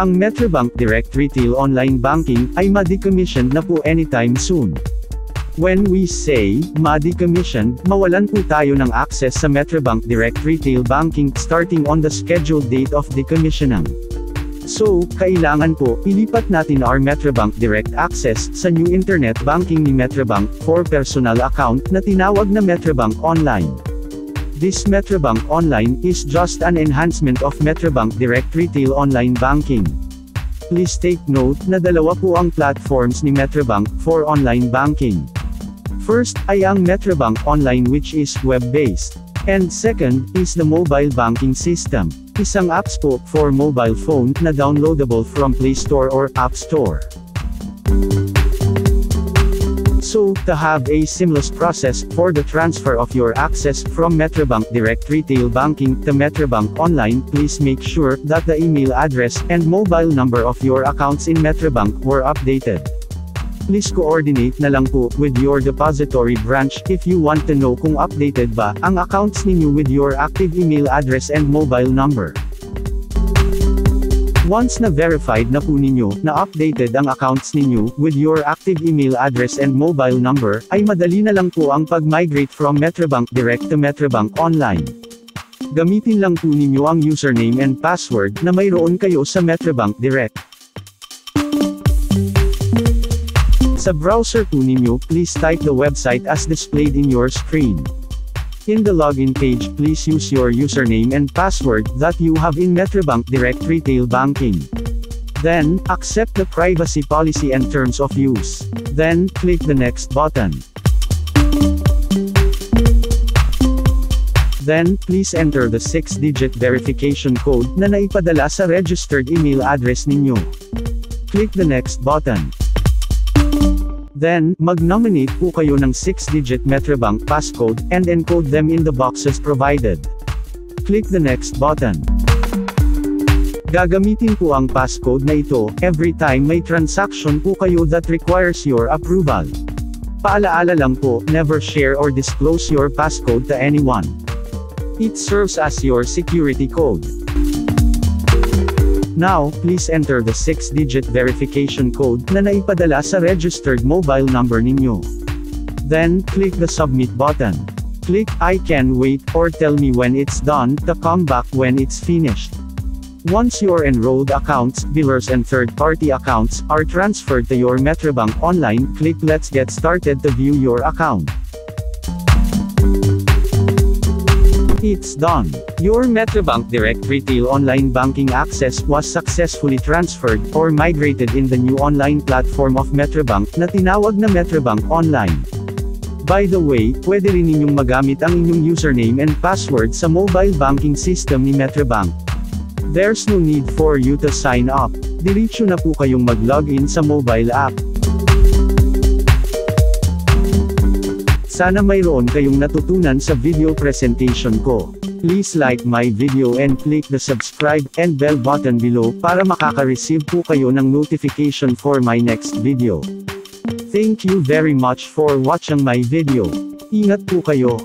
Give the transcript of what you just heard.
Ang Metrobank Direct Retail Online Banking ay ma-decommission na po anytime soon. When we say ma-decommission, mawalan po tayo ng access sa Metrobank Direct Retail Banking starting on the scheduled date of decommissioning. So, kailangan po, ilipat natin our Metrobank Direct Access sa new internet banking ni Metrobank for personal account na tinawag na Metrobank Online. This Metrobank Online is just an enhancement of Metrobank Direct Retail Online Banking. Please take note na dalawa po ang platforms ni Metrobank for online banking. First, ay ang Metrobank Online which is web-based. And second, is the mobile banking system. Isang apps po for mobile phone na downloadable from Play Store or App Store. So, to have a seamless process for the transfer of your access from Metrobank Direct Retail Banking to Metrobank Online, please make sure that the email address and mobile number of your accounts in Metrobank were updated. Please coordinate na lang po with your depository branch if you want to know kung updated ba ang accounts ninyo with your active email address and mobile number. Once na verified na po ninyo na updated ang accounts ninyo with your active email address and mobile number, ay madali na lang po ang pag-migrate from Metrobank Direct to Metrobank Online. Gamitin lang po ninyo ang username and password na mayroon kayo sa Metrobank Direct. Sa browser po ninyo, please type the website as displayed in your screen. In the login page, please use your username and password that you have in Metrobank Direct Retail Banking. Then, accept the privacy policy and terms of use. Then, click the next button. Then, please enter the 6-digit verification code na naipadala sa registered email address ninyo. Click the next button. Then, mag-nominate po kayo ng 6-digit Metrobank passcode, and encode them in the boxes provided. Click the next button. Gagamitin po ang passcode na ito, every time may transaction po kayo that requires your approval. Paalaala lang po, never share or disclose your passcode to anyone. It serves as your security code. Now, please enter the 6-digit verification code na naipadala sa registered mobile number ninyo. Then, click the submit button. Click, I can wait, or tell me when it's done, to come back when it's finished. Once your enrolled accounts, billers and third-party accounts, are transferred to your Metrobank Online, click Let's Get Started to view your account. It's done. Your Metrobank Direct Retail Online Banking access was successfully transferred or migrated in the new online platform of Metrobank na tinawag na Metrobank Online. By the way, pwede rin ninyong magamit ang inyong username and password sa mobile banking system ni Metrobank. There's no need for you to sign up. Diretso na po kayong mag-login sa mobile app. Sana mayroon kayong natutunan sa video presentation ko. Please like my video and click the subscribe and bell button below para makaka-receive po kayo ng notification for my next video. Thank you very much for watching my video. Ingat po kayo.